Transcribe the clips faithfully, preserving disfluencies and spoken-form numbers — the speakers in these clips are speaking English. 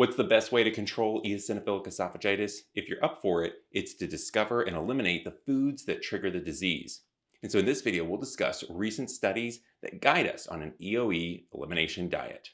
What's the best way to control eosinophilic esophagitis? If you're up for it, it's to discover and eliminate the foods that trigger the disease. And so in this video, we'll discuss recent studies that guide us on an E O E elimination diet.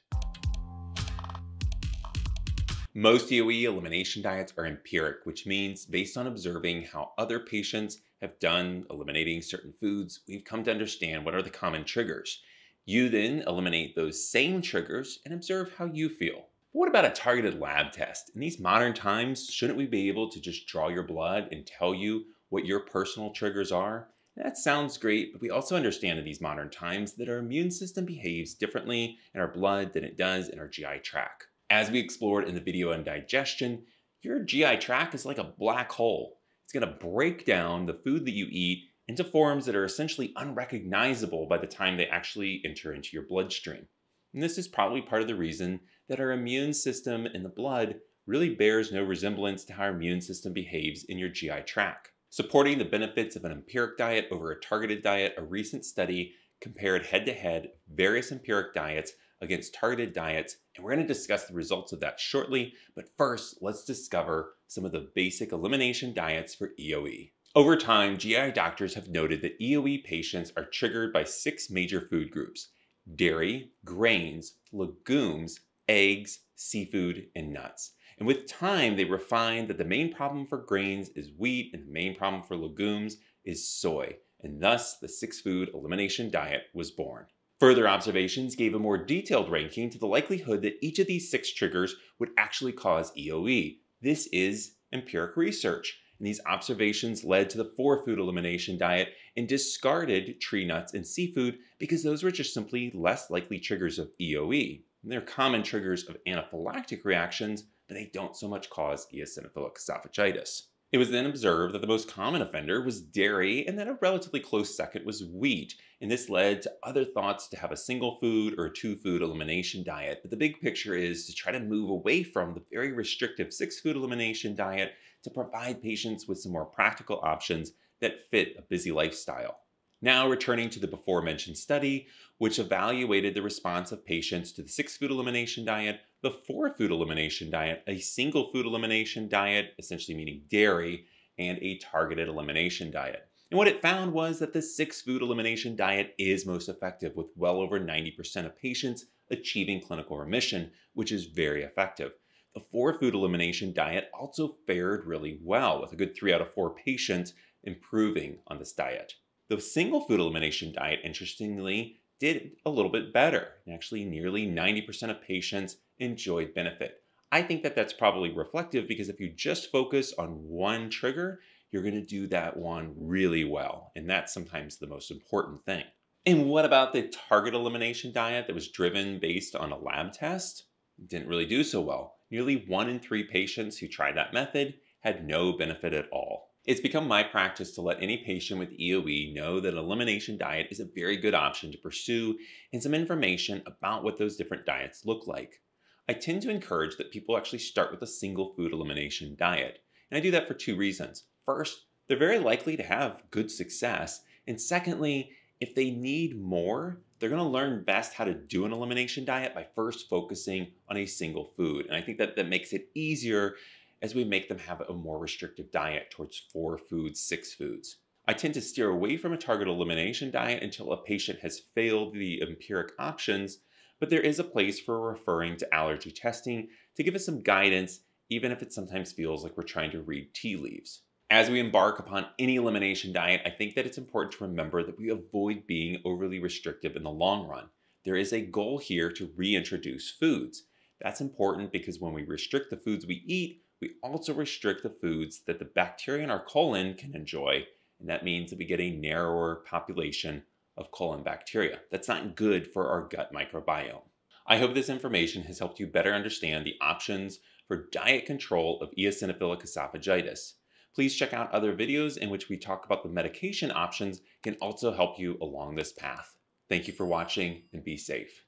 Most E O E elimination diets are empiric, which means based on observing how other patients have done eliminating certain foods, we've come to understand what are the common triggers. You then eliminate those same triggers and observe how you feel. What about a targeted lab test? In these modern times, shouldn't we be able to just draw your blood and tell you what your personal triggers are? That sounds great, but we also understand in these modern times that our immune system behaves differently in our blood than it does in our G I tract. As we explored in the video on digestion, your G I tract is like a black hole. It's gonna break down the food that you eat into forms that are essentially unrecognizable by the time they actually enter into your bloodstream. And this is probably part of the reason that our immune system in the blood really bears no resemblance to how our immune system behaves in your G I tract. Supporting the benefits of an empiric diet over a targeted diet, a recent study compared head-to-head various empiric diets against targeted diets, and we're going to discuss the results of that shortly. But first, let's discover some of the basic elimination diets for E O E. Over time, G I doctors have noted that E O E patients are triggered by six major food groups: dairy, grains, legumes, eggs, seafood, and nuts. And with time, they refined that the main problem for grains is wheat and the main problem for legumes is soy. And thus, the six-food elimination diet was born. Further observations gave a more detailed ranking to the likelihood that each of these six triggers would actually cause E O E. This is empiric research. And these observations led to the four-food elimination diet and discarded tree nuts and seafood because those were just simply less likely triggers of E O E. And they're common triggers of anaphylactic reactions, but they don't so much cause eosinophilic esophagitis. It was then observed that the most common offender was dairy, and then a relatively close second was wheat. And this led to other thoughts to have a single food or a two-food elimination diet. But the big picture is to try to move away from the very restrictive six-food elimination diet to provide patients with some more practical options that fit a busy lifestyle. Now returning to the before-mentioned study, which evaluated the response of patients to the six-food elimination diet, the four-food elimination diet, a single-food elimination diet, essentially meaning dairy, and a targeted elimination diet. And what it found was that the six-food elimination diet is most effective, with well over ninety percent of patients achieving clinical remission, which is very effective. The four-food elimination diet also fared really well, with a good three out of four patients improving on this diet. The single food elimination diet, interestingly, did a little bit better. Actually, nearly ninety percent of patients enjoyed benefit. I think that that's probably reflective because if you just focus on one trigger, you're going to do that one really well. And that's sometimes the most important thing. And what about the target elimination diet that was driven based on a lab test? It didn't really do so well. Nearly one in three patients who tried that method had no benefit at all. It's become my practice to let any patient with E O E know that an elimination diet is a very good option to pursue and some information about what those different diets look like. I tend to encourage that people actually start with a single food elimination diet. And I do that for two reasons. First, they're very likely to have good success. And secondly, if they need more, they're gonna learn best how to do an elimination diet by first focusing on a single food. And I think that that makes it easier as we make them have a more restrictive diet towards four foods, six foods. I tend to steer away from a target elimination diet until a patient has failed the empiric options, but there is a place for referring to allergy testing to give us some guidance, even if it sometimes feels like we're trying to read tea leaves. As we embark upon any elimination diet, I think that it's important to remember that we avoid being overly restrictive in the long run. There is a goal here to reintroduce foods. That's important because when we restrict the foods we eat, we also restrict the foods that the bacteria in our colon can enjoy, and that means that we get a narrower population of colon bacteria. That's not good for our gut microbiome. I hope this information has helped you better understand the options for diet control of eosinophilic esophagitis. Please check out other videos in which we talk about the medication options can also help you along this path. Thank you for watching and be safe.